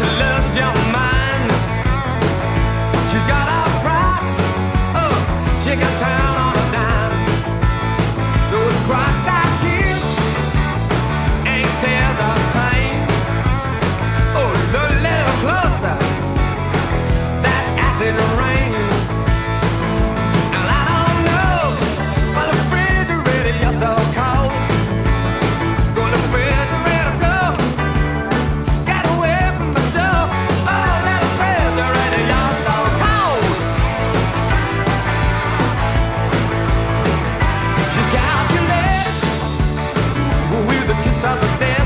to love your mind. She's got a price, oh, she got town on a dime. Those crocodile tears ain't tears of pain. Oh, look a little closer, that's acid rain. And I don't know why the refrigerator you're so cold. Go to the refrigerator, go get away from myself. Oh, that refrigerator you're so cold. She's calculated with a kiss of death.